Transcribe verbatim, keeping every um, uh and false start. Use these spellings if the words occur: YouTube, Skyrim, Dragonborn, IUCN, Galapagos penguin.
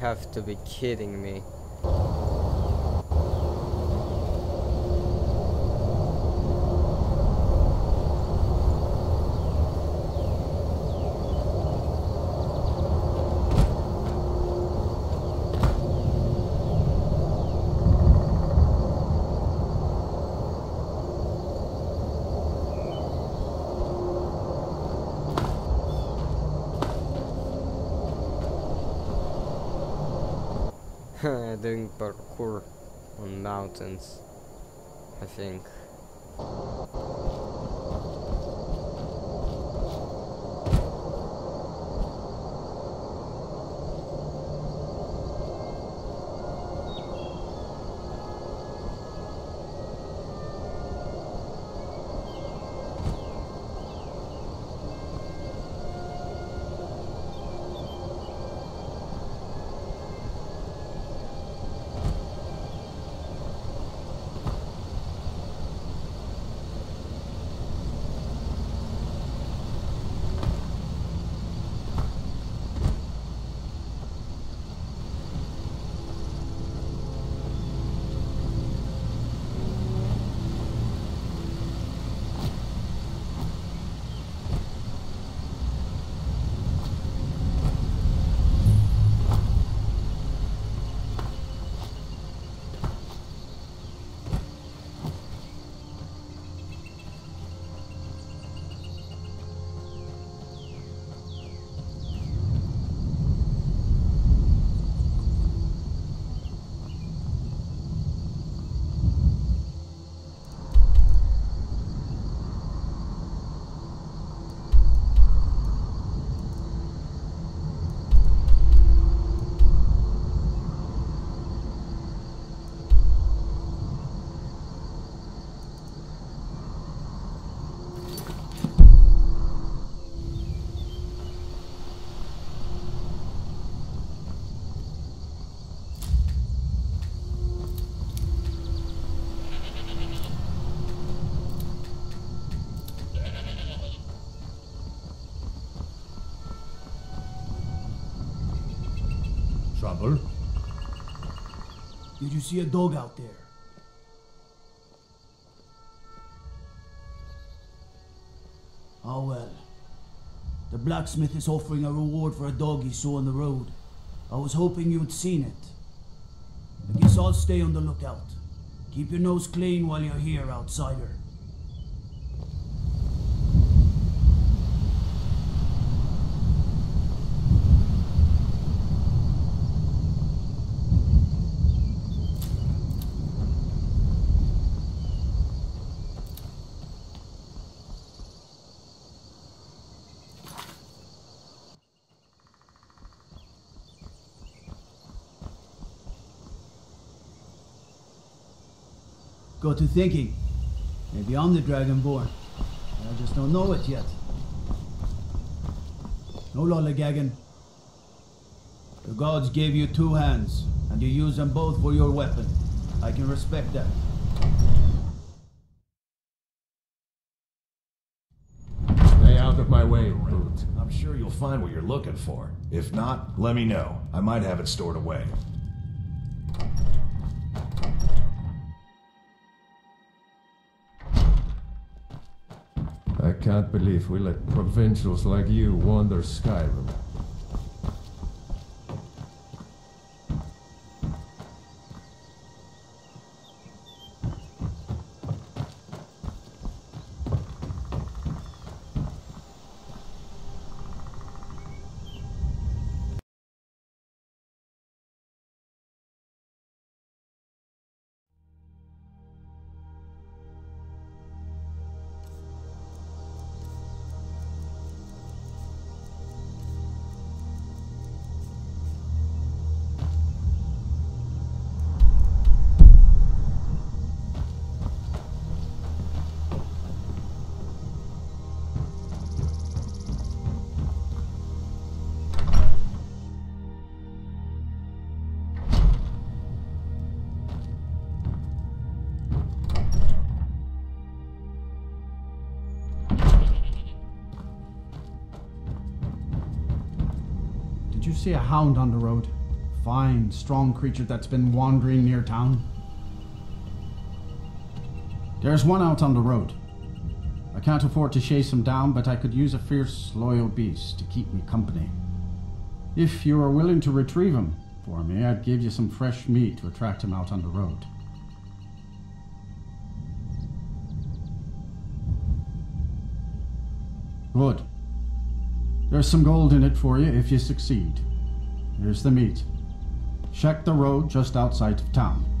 have to be kidding me. Doing parkour on mountains, I think. Trouble? Did you see a dog out there? Oh well. The blacksmith is offering a reward for a dog he saw on the road. I was hoping you'd seen it. I guess I'll stay on the lookout. Keep your nose clean while you're here, outsider. Got to thinking, maybe I'm the Dragonborn, I just don't know it yet. No lollygagging. The gods gave you two hands, and you use them both for your weapon. I can respect that. Stay out of my way, brute. I'm sure you'll find what you're looking for. If not, let me know. I might have it stored away. I can't believe we let provincials like you wander Skyrim. You see a hound on the road. divine, strong creature that's been wandering near town? There's one out on the road. I can't afford to chase him down, but I could use a fierce, loyal beast to keep me company. If you are willing to retrieve him for me, I'd give you some fresh meat to attract him out on the road. Good. There's some gold in it for you if you succeed. Here's the meat. Check the road just outside of town.